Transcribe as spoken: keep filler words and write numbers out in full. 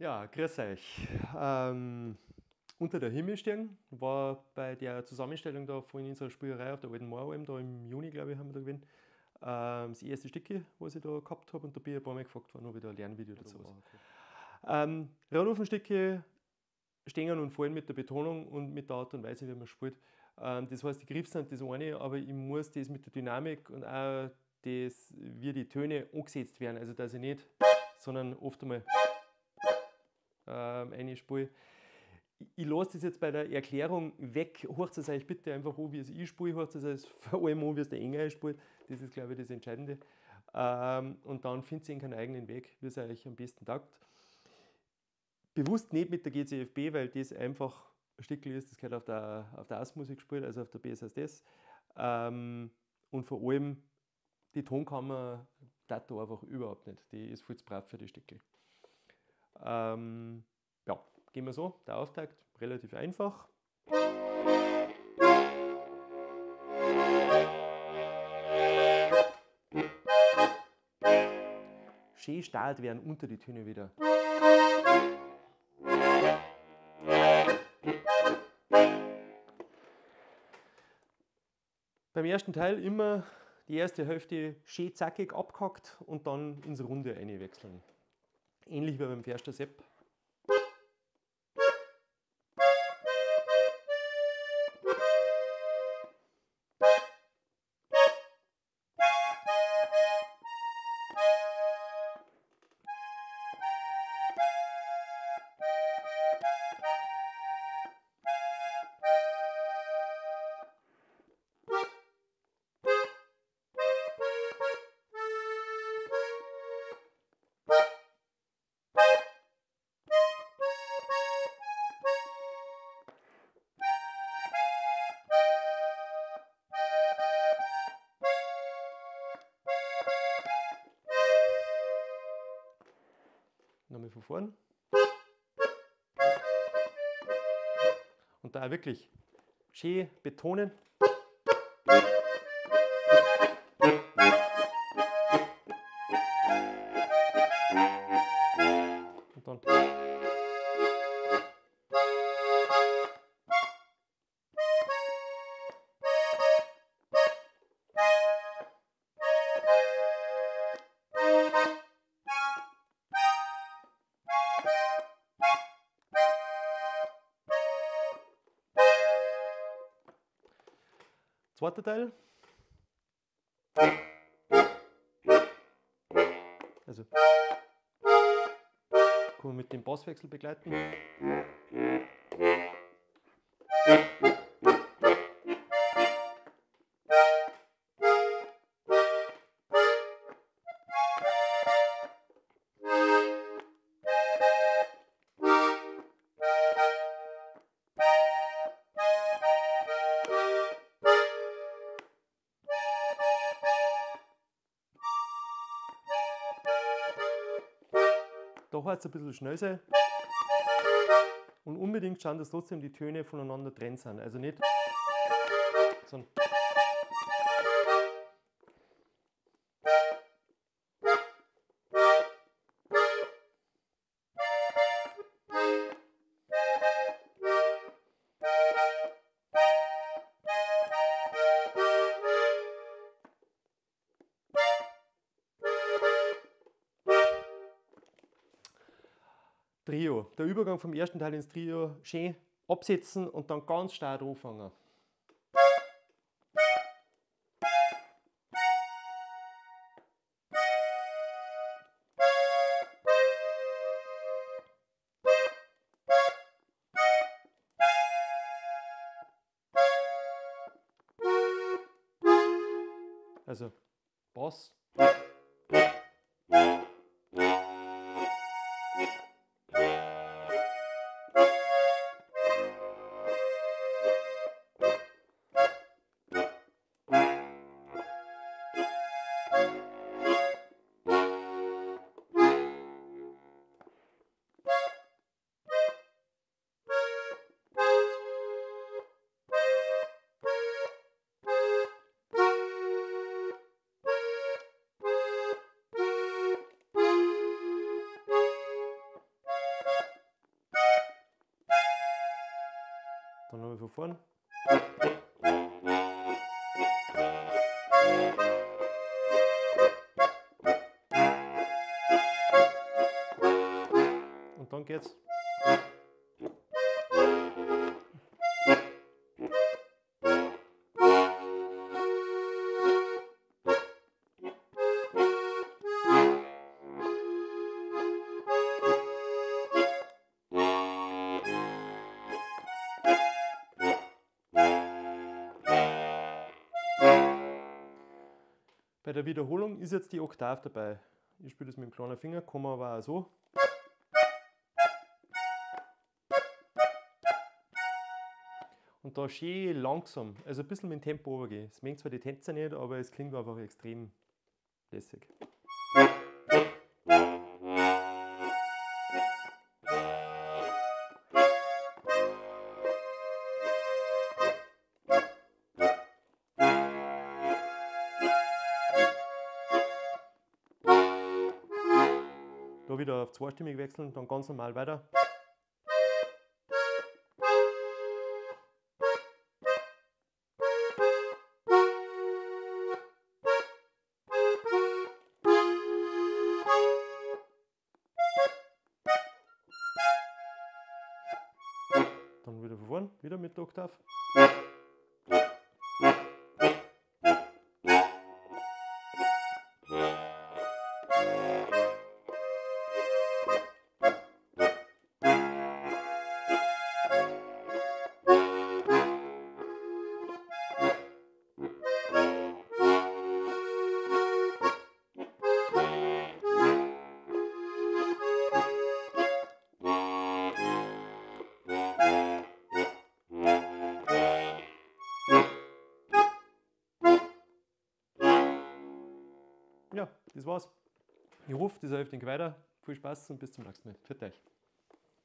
Ja, grüß euch. Ähm, Unter der Himmelsstern war bei der Zusammenstellung da von unserer Spielerei auf der Alten Moar-Alm, da im Juni, glaube ich, haben wir da gewinnt, ähm, das erste Stückchen, was ich da gehabt habe, und da bin ich ein paar Mal gefragt worden, ob ich da ein Lernvideo dazu habe. Okay. Ähm, Radlufenstücke stehen und fallen mit der Betonung und mit der Art und Weise, wie man spielt. Ähm, das heißt, die Griffs sind das eine, aber ich muss das mit der Dynamik und auch das, wie die Töne angesetzt werden, also dass ich nicht, sondern oft einmal eine Spur. Ich lasse das jetzt bei der Erklärung weg. Hört es euch bitte einfach an, wie es ich spiele. Hört es euch vor allem an, wie es der Engel spielt. Das ist, glaube ich, das Entscheidende. Und dann findet ihr keinen eigenen Weg, wie es euch am besten taugt. Bewusst nicht mit der G C F B, weil das einfach ein Stickel ist. Das gehört auf der, auf der A S-Musik gespielt, also auf der B S S. Und vor allem die Tonkammer taugt da einfach überhaupt nicht. Die ist viel zu brav für die Stickel. Ähm, ja, gehen wir so. Der Auftakt relativ einfach. Schön stark werden unter die Töne wieder. Beim ersten Teil immer die erste Hälfte schön zackig abgehackt und dann ins Runde einwechseln. Ähnlich wie beim ersten Sepp. Nochmal von vorn. Und da wirklich schön betonen. Und dann. Zweiter Teil. Also kann man mit dem Basswechsel begleiten. Da hört es ein bisschen schnell sein. Und unbedingt schauen, dass trotzdem die Töne voneinander trennt sind. Also nicht, sondern Trio. Der Übergang vom ersten Teil ins Trio schön absetzen und dann ganz stark anfangen. Also Bass. Dann nochmal von vorne. Und dann geht's. Bei der Wiederholung ist jetzt die Oktave dabei. Ich spiele das mit dem kleinen Finger, kann man aber auch so. Und da schön langsam, also ein bisschen mit dem Tempo runtergehen. Es merkt zwar die Tänzer nicht, aber es klingt einfach extrem lässig. Wieder auf zweistimmig wechseln, dann ganz normal weiter. Dann wieder von vorn, wieder mit der Oktave. Ja, das war's. Ich hoffe, das hilft euch weiter. Viel Spaß und bis zum nächsten Mal. Für euch.